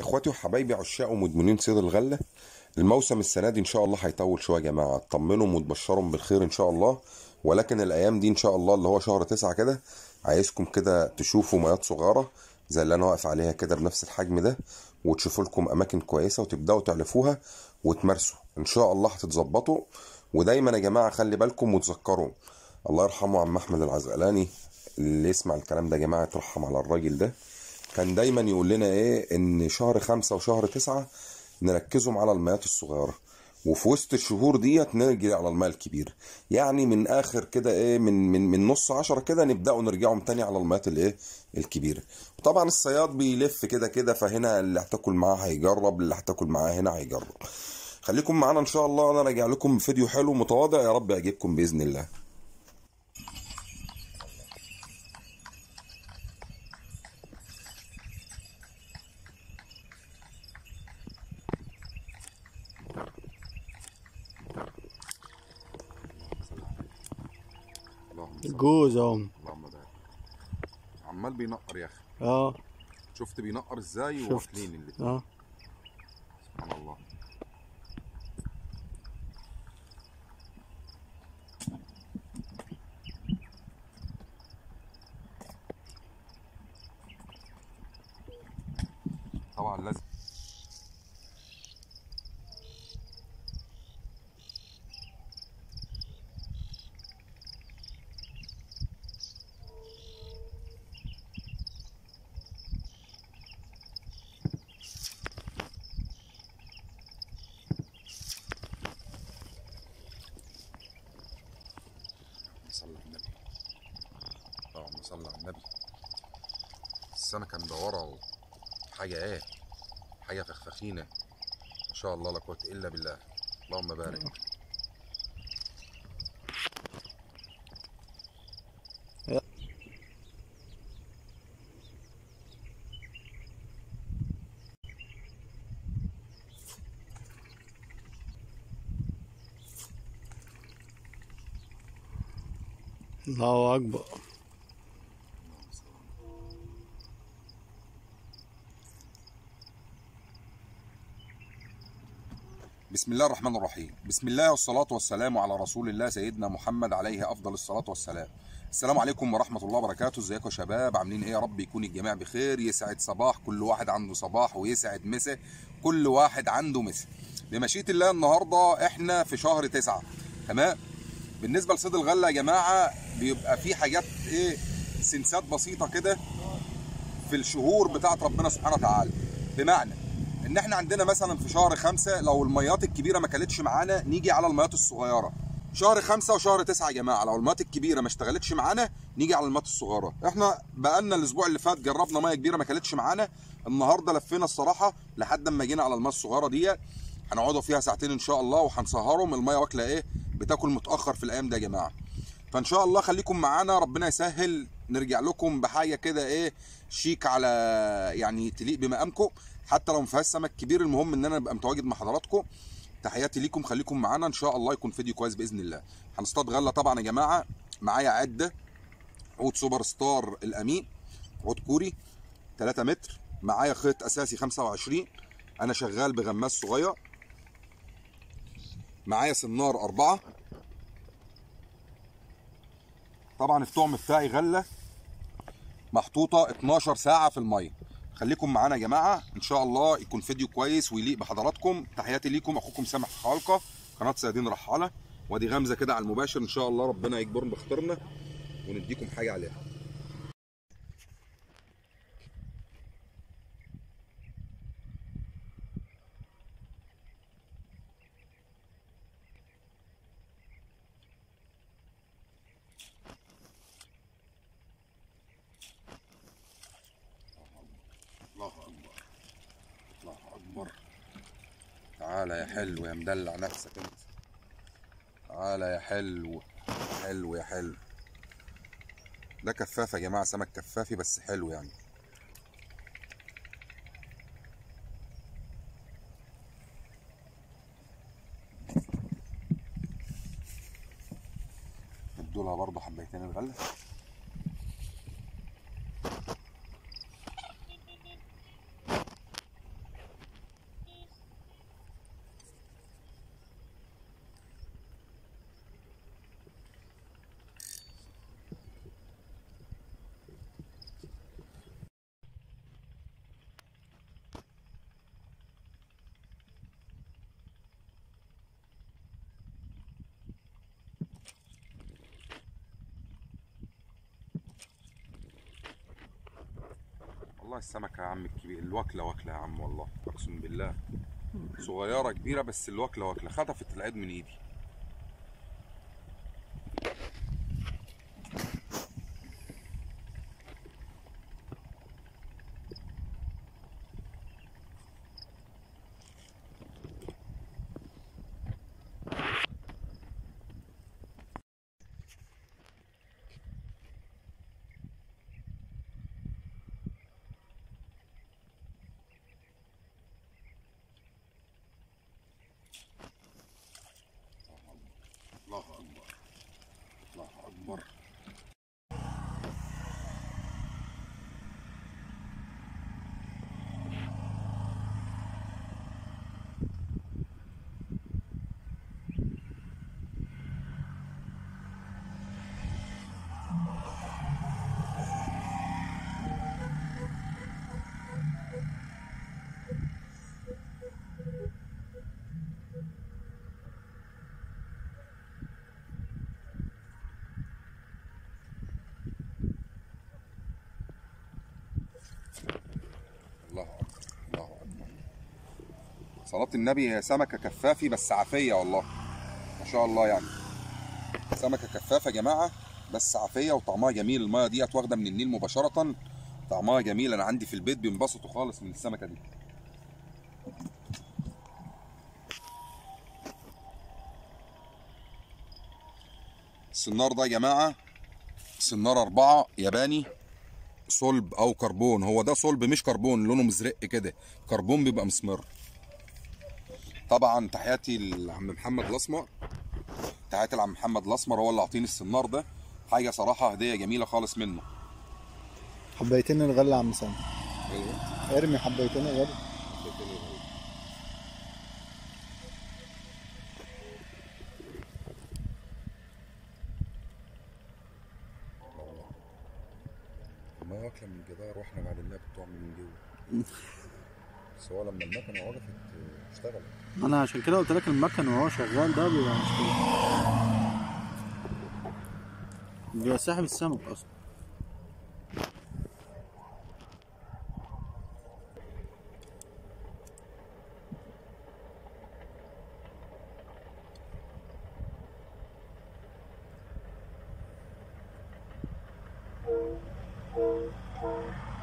اخواتي وحبايبي عشاق ومدمنين صيد الغله، الموسم السنه دي ان شاء الله هيطول شويه يا جماعه، اطمنهم وتبشرهم بالخير ان شاء الله. ولكن الايام دي ان شاء الله اللي هو شهر 9 كده عايزكم كده تشوفوا ميات صغيره زي اللي انا واقف عليها كده بنفس الحجم ده، وتشوفوا لكم اماكن كويسه وتبداوا تعرفوها وتمارسوا ان شاء الله هتتظبطوا. ودايما يا جماعه خلي بالكم وتذكروا، الله يرحمه عم احمد العزقلاني اللي يسمع الكلام ده يا جماعه يترحم على الراجل ده، كان دايما يقول لنا ايه ان شهر 5 وشهر 9 نركزهم على الميات الصغيره، وفي وسط الشهور ديت نجري على الماء الكبير، يعني من اخر كده ايه من نص 10 كده نبداوا نرجعهم تاني على الميات الايه الكبيره. وطبعا الصياد بيلف كده كده، فهنا اللي هتاكل معاه هيجرب، اللي هتاكل معاه هنا هيجرب. خليكم معانا ان شاء الله، انا راجع لكم فيديو حلو متواضع يا رب يعجبكم باذن الله. جوز اهو عمال بينقر يا اخي. شفت بينقر ازاي واكلين الاتنين. سبحان الله. طبعا لازم صلى النبي، اللهم صلى النبي. بس انا كان دوره حاجه ايه، حاجه فخفخينه ما شاء الله، لا قوه الا بالله، اللهم بارك. الله أكبر. بسم الله الرحمن الرحيم، بسم الله والصلاة والسلام على رسول الله سيدنا محمد عليه أفضل الصلاة والسلام. السلام عليكم ورحمة الله وبركاته. ازيكم يا شباب، عاملين ايه؟ يا رب يكون الجميع بخير، يسعد صباح كل واحد عنده صباح، ويسعد مساء كل واحد عنده مساء بمشيئة الله. النهاردة احنا في شهر 9 تمام؟ بالنسبه لصيد الغله يا جماعه بيبقى في حاجات ايه، سنسات بسيطه كده في الشهور بتاعه ربنا سبحانه وتعالى، بمعنى ان احنا عندنا مثلا في شهر 5 لو الميات الكبيره ما كانتش معانا نيجي على الميات الصغيره. شهر 5 وشهر 9 يا جماعه لو الميات الكبيره ما اشتغلتش معانا نيجي على الميات الصغيره. احنا بقالنا الاسبوع اللي فات جربنا ميه كبيره ما كانتش معانا، النهارده لفينا الصراحه لحد ما جينا على المياه الصغيره ديت، هنقعدوا فيها ساعتين ان شاء الله وهنسهرهم، الميه واكله ايه، بتاكل متاخر في الايام ده يا جماعه. فان شاء الله خليكم معانا، ربنا يسهل نرجع لكم بحاجه كده ايه شيك، على يعني تليق بمقامكم، حتى لو ما فيهاش سمك كبير، المهم ان انا ابقى متواجد مع حضراتكم. تحياتي ليكم، خليكم معانا ان شاء الله يكون فيديو كويس باذن الله. هنصطاد غله طبعا يا جماعه، معايا عده عود سوبر ستار الامين، عود كوري 3 متر، معايا خيط اساسي 25، انا شغال بغماس صغير، معايا سنار 4. طبعا الطعم بتاعي غله محطوطه 12 ساعه في الميه. خليكم معانا يا جماعه ان شاء الله يكون فيديو كويس ويليق بحضراتكم. تحياتي ليكم، اخوكم سامح الخوالقة، قناه صيادين رحاله، وادي غمزه كده على المباشر. ان شاء الله ربنا يجبرنا بخاطرنا ونديكم حاجه عليها. تعالى يا حلو يا مدلع نفسك انت، تعالى يا حلو، حلو يا حلو. ده كفاف يا جماعه، سمك كفافي بس حلو يعني. ادولها برضه حبيتين الغله. والله السمكه يا عم الكبير، الوكله وكله يا عم والله، اقسم بالله صغيره كبيره بس الوكله وكله، خطفت العيد من ايدي. الله أكبر الله أكبر. صلاة النبي، هي سمكة كفافي بس عافية والله ما شاء الله، يعني سمكة كفافة يا جماعة بس عافية وطعمها جميل. المية ديت واخدة من النيل مباشرة، طعمها جميل، أنا عندي في البيت بينبسطوا خالص من السمكة دي. السنار ده يا جماعة سنار 4 ياباني، صلب أو كربون، هو ده صلب مش كربون، لونه مزرق كده، كربون بيبقى مسمر. طبعا تحياتي لعم محمد الاسمر، تحياتي لعم محمد الاسمر، هو اللي عطيني السنار ده، حاجه صراحه هديه جميله خالص منه. حبيتين الغله يا عم سامح. ايوه ارمي حبيتين الغله. ما واكله من الجدار واحنا معلناها بالطعم من جوه. بس هو لما المكنه وقفت اشتغلت. انا عشان كده قلت لك المكن وهو شغال ده بيبقى مشكله، بيبقى ساحب السمك اصلا.